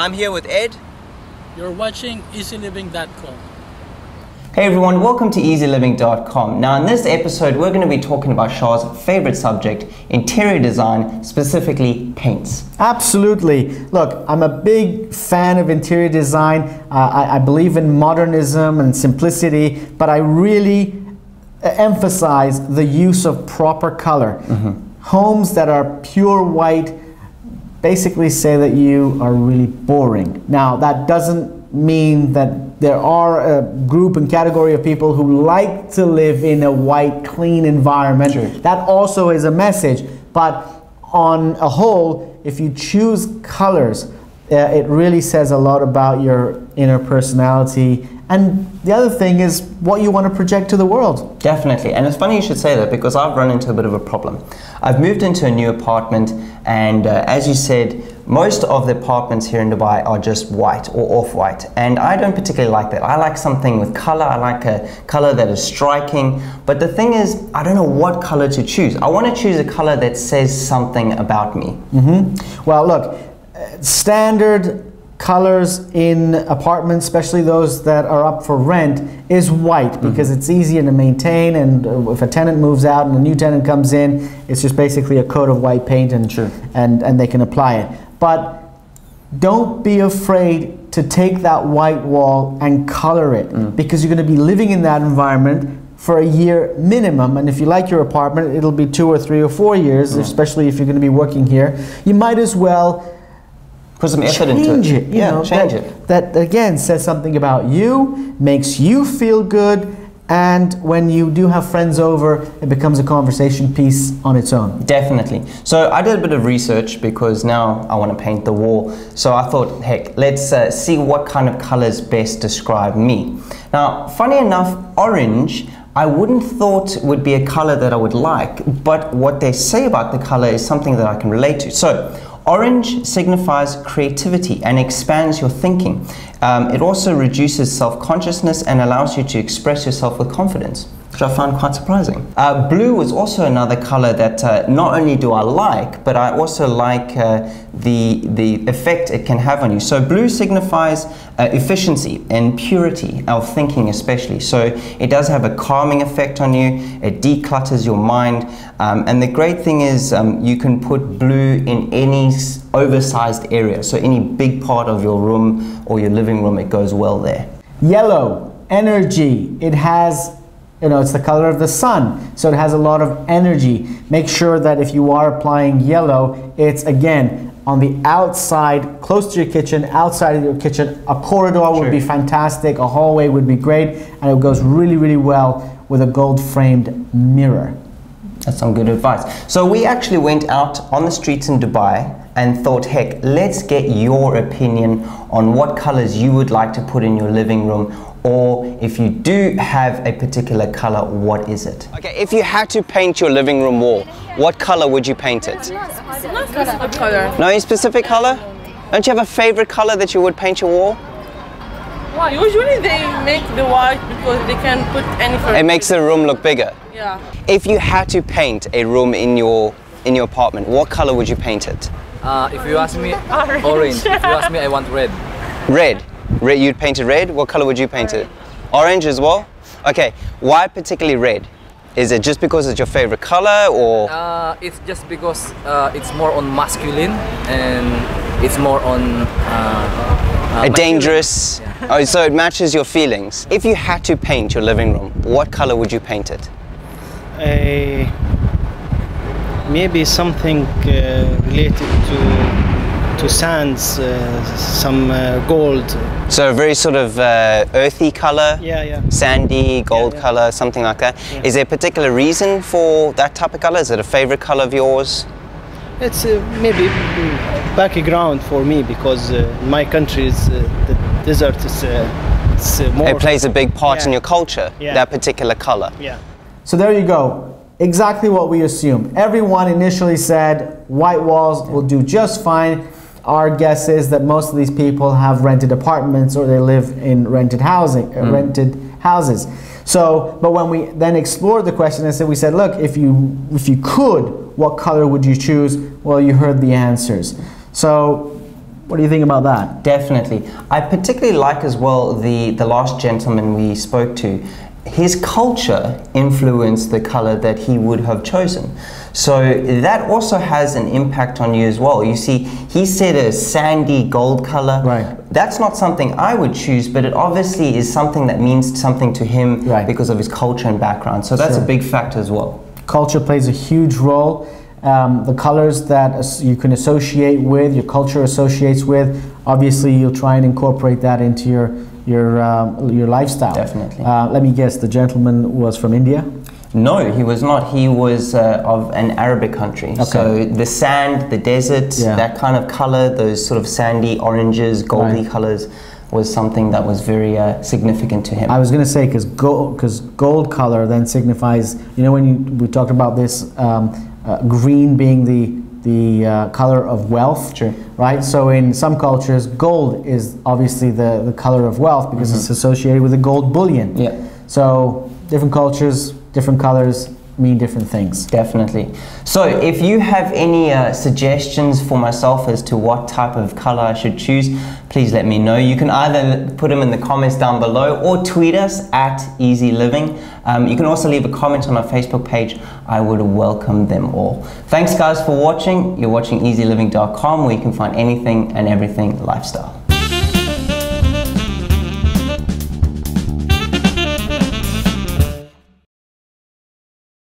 I'm here with Ed. You're watching EasyLiving.com. Hey everyone, welcome to EasyLiving.com. Now in this episode we're going to be talking about Shah's favorite subject, interior design, specifically paints. Absolutely. Look, I'm a big fan of interior design. I believe in modernism and simplicity, but I really emphasize the use of proper color. Homes that are pure white basically say that you are really boring. Now that doesn't mean that there are a group and category of people who like to live in a white, clean environment. Sure. That also is a message, but on a whole, if you choose colors, it really says a lot about your inner personality. And the other thing is what you want to project to the world. Definitely, and it's funny you should say that because I've run into a bit of a problem. I've moved into a new apartment and as you said, most of the apartments here in Dubai are just white or off-white, and I don't particularly like that. I like something with color. I like a color that is striking, but the thing is, I don't know what color to choose. I want to choose a color that says something about me. Well, look, standard colors in apartments, especially those that are up for rent, is white because it's easier to maintain, and if a tenant moves out and a new tenant comes in, it's just basically a coat of white paint and, and they can apply it. But don't be afraid to take that white wall and color it because you're going to be living in that environment for a year minimum, and if you like your apartment, it'll be 2 or 3 or 4 years, especially if you're going to be working here. You might as well put some effort into it. Change it. That again says something about you, makes you feel good, and when you do have friends over, it becomes a conversation piece on its own. Definitely. So I did a bit of research because now I want to paint the wall. So I thought, heck, let's see what kind of colors best describe me. Now, funny enough, orange I wouldn't thought would be a color that I would like, but what they say about the color is something that I can relate to. So, orange signifies creativity and expands your thinking. It also reduces self-consciousness and allows you to express yourself with confidence, which I found quite surprising. Blue was also another color that not only do I like, but I also like the effect it can have on you. So blue signifies efficiency and purity of thinking especially. So it does have a calming effect on you, it declutters your mind, and the great thing is you can put blue in any oversized area. So any big part of your room or your living room, it goes well there. Yellow, energy. It has, you know, it's the color of the sun, so it has a lot of energy. Make sure that if you are applying yellow, it's again on the outside, close to your kitchen, outside of your kitchen. A corridor would be fantastic, a hallway would be great, and it goes really, really well with a gold framed mirror. That's some good advice. So we actually went out on the streets in Dubai and thought, heck, let's get your opinion on what colors you would like to put in your living room, or if you do have a particular color, what is it? Okay, if you had to paint your living room wall, what color would you paint it? No, any specific color? Don't you have a favorite color that you would paint your wall? Well, usually they make the white because they can put any color. It makes the room look bigger? Yeah. If you had to paint a room in your apartment, what color would you paint it? If you ask me, orange. If you ask me, I want red. Red? Red, you'd paint it red? What color would you paint it? Orange as well? Okay, why particularly red? Is it just because it's your favorite color, or? It's just because it's more on masculine and it's more on a dangerous. Yeah. Oh, so it matches your feelings. If you had to paint your living room, what color would you paint it? Maybe something related to sands, some gold. So a very sort of earthy color? Yeah, yeah. Sandy, gold color, something like that. Yeah. Is there a particular reason for that type of color? Is it a favorite color of yours? It's maybe background for me because my country is the desert is more. It plays a big part in your culture, that particular color. Yeah. So there you go. Exactly what we assumed. Everyone initially said white walls will do just fine. Our guess is that most of these people have rented apartments or they live in rented housing, rented houses. So, but when we then explored the question and said, we said, look, if you could, what color would you choose? Well, you heard the answers. So What do you think about that? Definitely. I particularly like as well the last gentleman we spoke to. His culture influenced the color that he would have chosen. So that also has an impact on you as well. You see, he said a sandy gold color. Right. That's not something I would choose, but it obviously is something that means something to him because of his culture and background. So that's a big factor as well. Culture plays a huge role. The colors that you can associate with, your culture associates with, obviously you'll try and incorporate that into your lifestyle. Definitely. Let me guess, the gentleman was from India? No, he was not. He was of an Arabic country. Okay. So the sand, the desert, that kind of color, those sort of sandy oranges, goldy colors, was something that was very significant to him. I was going to say, because gold color then signifies, you know, when we talked about this, green being the color of wealth, right? So in some cultures, gold is obviously the color of wealth because it's associated with the gold bullion. Yeah. So different cultures, different colors mean different things. Definitely. So if you have any suggestions for myself as to what type of color I should choose, please let me know. You can either put them in the comments down below or tweet us at Easy Living. You can also leave a comment on our Facebook page. I would welcome them all. Thanks guys for watching. You're watching EasyLiving.com, where you can find anything and everything lifestyle.